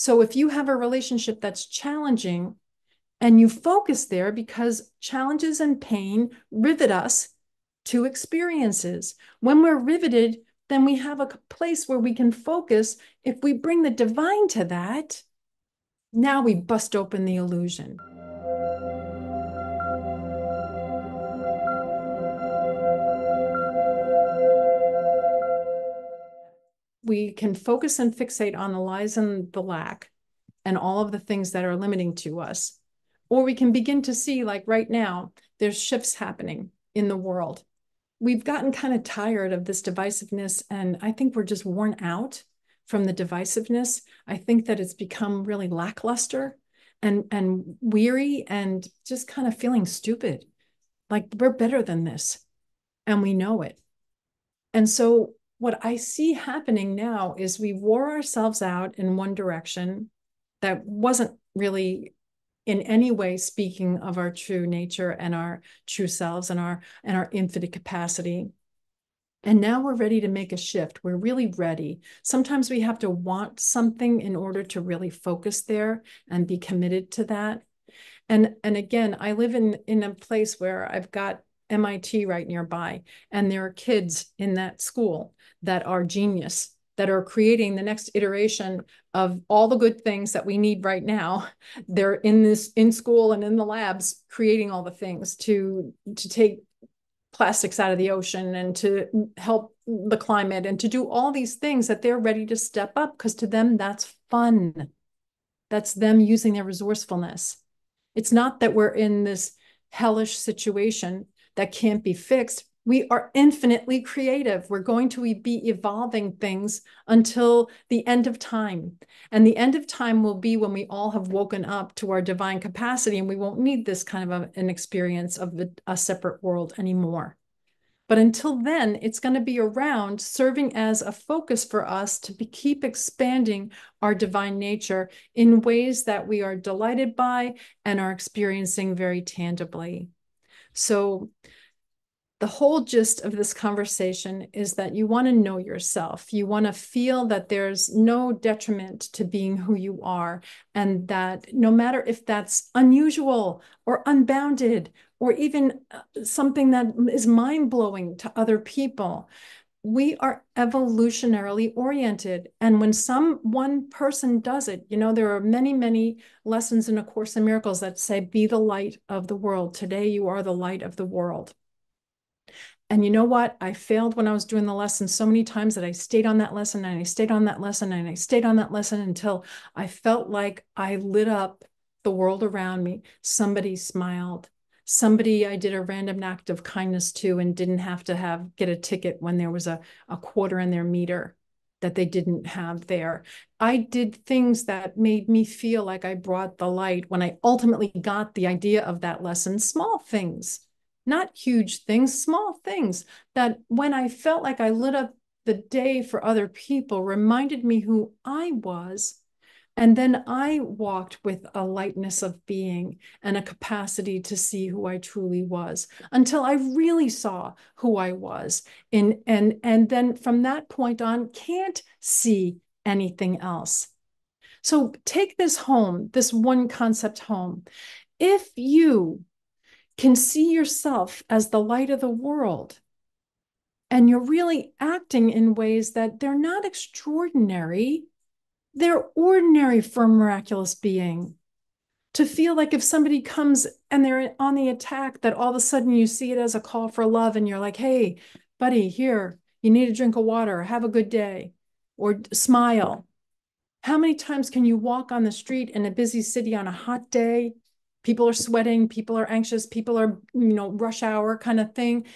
So if you have a relationship that's challenging and you focus there, because challenges and pain rivet us to experiences. When we're riveted, then we have a place where we can focus. If we bring the divine to that, now we bust open the illusion. We can focus and fixate on the lies and the lack and all of the things that are limiting to us. Or we can begin to see, like right now, there's shifts happening in the world. We've gotten kind of tired of this divisiveness, and I think we're just worn out from the divisiveness. I think that it's become really lackluster and weary and just kind of feeling stupid. Like, we're better than this, and we know it. And so what I see happening now is we wore ourselves out in one direction that wasn't really in any way speaking of our true nature and our true selves and our infinite capacity. And now we're ready to make a shift. We're really ready. Sometimes we have to want something in order to really focus there and be committed to that. And again, I live in a place where I've got MIT right nearby. And there are kids in that school that are genius, that are creating the next iteration of all the good things that we need right now. They're in school and in the labs, creating all the things to take plastics out of the ocean and to help the climate and to do all these things that they're ready to step up, because to them, that's fun. That's them using their resourcefulness. It's not that we're in this hellish situation that can't be fixed. We are infinitely creative. We're going to be evolving things until the end of time. And the end of time will be when we all have woken up to our divine capacity, and we won't need this kind of an experience of a separate world anymore. But until then, it's going to be around serving as a focus for us to keep expanding our divine nature in ways that we are delighted by and are experiencing very tangibly. So the whole gist of this conversation is that you want to know yourself. You want to feel that there's no detriment to being who you are, and that no matter if that's unusual or unbounded or even something that is mind-blowing to other people, we are evolutionarily oriented. And when one person does it, you know, there are many, many lessons in A Course in Miracles that say, be the light of the world. Today, you are the light of the world. And you know what? I failed when I was doing the lesson so many times that I stayed on that lesson and I stayed on that lesson and I stayed on that lesson until I felt like I lit up the world around me. Somebody smiled. Somebody I did a random act of kindness to and didn't have to get a ticket when there was a quarter in their meter that they didn't have there. I did things that made me feel like I brought the light when I ultimately got the idea of that lesson. Small things, not huge things, small things that when I felt like I lit up the day for other people reminded me who I was. And then I walked with a lightness of being and a capacity to see who I truly was, until I really saw who I was. And then from that point on, can't see anything else. So take this home, this one concept home. If you can see yourself as the light of the world, and you're really acting in ways that they're not extraordinary, they're ordinary for a miraculous being. To feel like if somebody comes and they're on the attack, that all of a sudden you see it as a call for love and you're like, hey, buddy, here, you need a drink of water, have a good day, or smile. How many times can you walk on the street in a busy city on a hot day? People are sweating, people are anxious, people are, you know, rush hour kind of thing.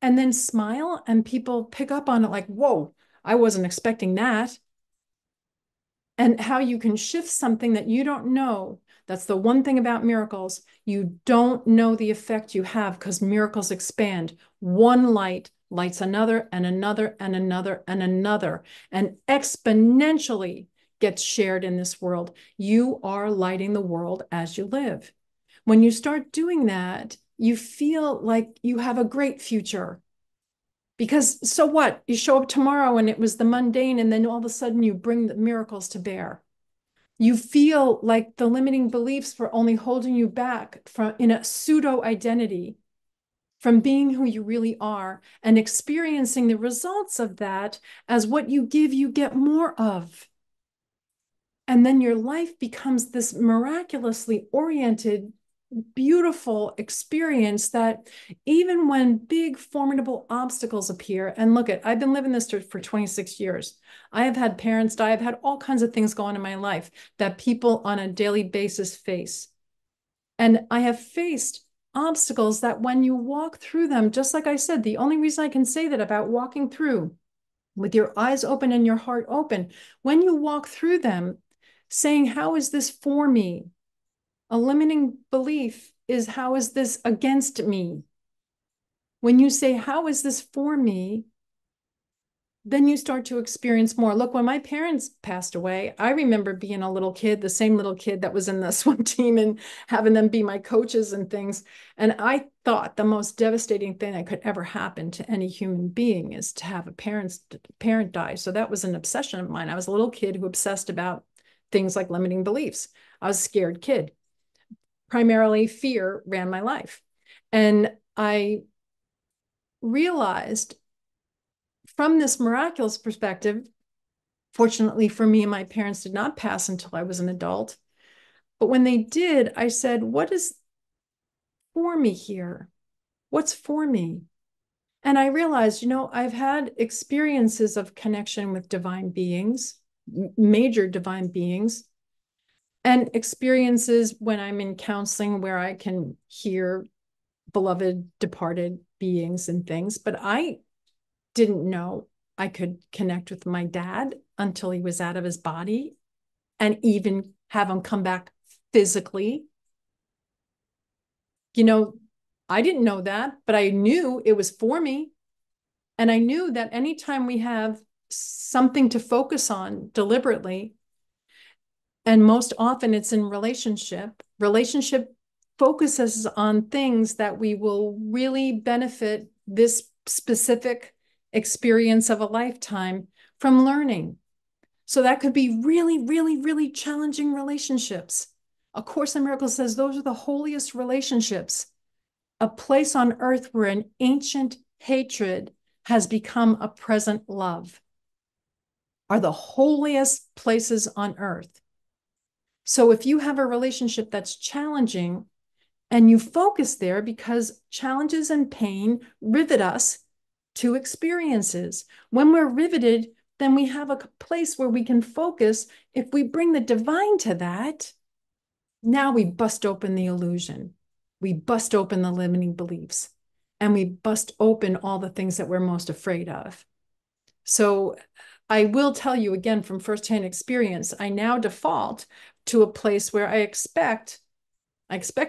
And then smile, and people pick up on it like, whoa, I wasn't expecting that. And how you can shift something that you don't know. That's the one thing about miracles. You don't know the effect you have, because miracles expand. One light lights another and another and another and another, and exponentially gets shared in this world. You are lighting the world as you live. When you start doing that, you feel like you have a great future. Because so what? You show up tomorrow and it was the mundane, and then all of a sudden you bring the miracles to bear. you feel like the limiting beliefs were only holding you back from in a pseudo identity from being who you really are and experiencing the results of that as what you give, you get more of. And then your life becomes this miraculously oriented, beautiful experience that even when big formidable obstacles appear, and look at, I've been living this for 26 years. I have had parents die. I've had all kinds of things go on in my life that people on a daily basis face. And I have faced obstacles that when you walk through them, just like I said, the only reason I can say that about walking through with your eyes open and your heart open, when you walk through them saying, how is this for me? A limiting belief is, how is this against me? When you say, how is this for me? Then you start to experience more. Look, when my parents passed away, I remember being a little kid, the same little kid that was in the swim team and having them be my coaches and things. And I thought the most devastating thing that could ever happen to any human being is to have a parent die. So that was an obsession of mine. I was a little kid who obsessed about things like limiting beliefs. I was a scared kid. Primarily fear ran my life. And I realized from this miraculous perspective, fortunately for me, my parents did not pass until I was an adult. But when they did, I said, what is for me here? What's for me? And I realized, you know, I've had experiences of connection with divine beings, major divine beings, and experiences when I'm in counseling where I can hear beloved departed beings and things. But I didn't know I could connect with my dad until he was out of his body and even have him come back physically. You know, I didn't know that, but I knew it was for me. And I knew that anytime we have something to focus on deliberately, and most often it's in relationship. Relationship focuses on things that we will really benefit this specific experience of a lifetime from learning. So that could be really, really, really challenging relationships. A Course in Miracles says those are the holiest relationships, a place on earth where an ancient hatred has become a present love, are the holiest places on earth. So if you have a relationship that's challenging and you focus there, because challenges and pain rivet us to experiences. When we're riveted, then we have a place where we can focus. If we bring the divine to that, now we bust open the illusion. We bust open the limiting beliefs, and we bust open all the things that we're most afraid of. So I will tell you again from firsthand experience, I now default to a place where I expect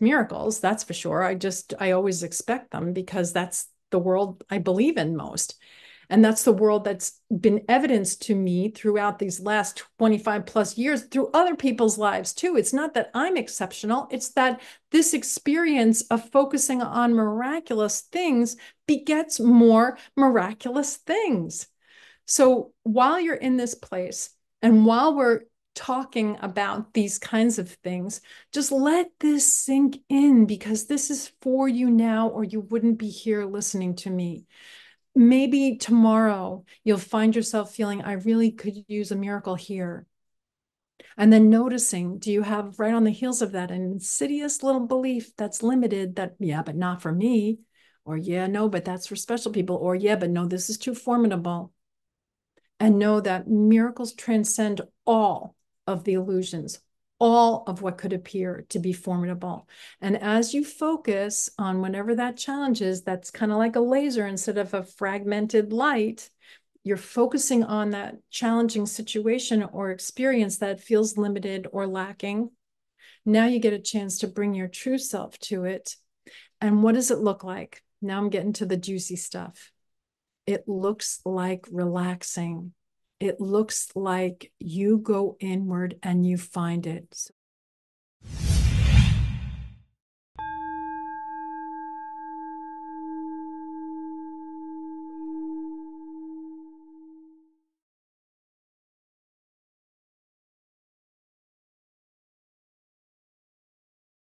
miracles, that's for sure. I always expect them because that's the world I believe in most. And that's the world that's been evidenced to me throughout these last 25 plus years through other people's lives too. It's not that I'm exceptional. It's that this experience of focusing on miraculous things begets more miraculous things. So while you're in this place and while we're talking about these kinds of things, just let this sink in, because this is for you now, or you wouldn't be here listening to me. Maybe tomorrow you'll find yourself feeling, I really could use a miracle here. And then noticing, do you have right on the heels of that an insidious little belief that's limited, that, yeah, but not for me, or yeah, no, but that's for special people, or yeah, but no, this is too formidable. And know that miracles transcend all of the illusions, all of what could appear to be formidable. And as you focus on whatever that challenge is, that's kind of like a laser instead of a fragmented light, you're focusing on that challenging situation or experience that feels limited or lacking. Now you get a chance to bring your true self to it. And what does it look like? Now I'm getting to the juicy stuff. It looks like relaxing. It looks like you go inward and you find it.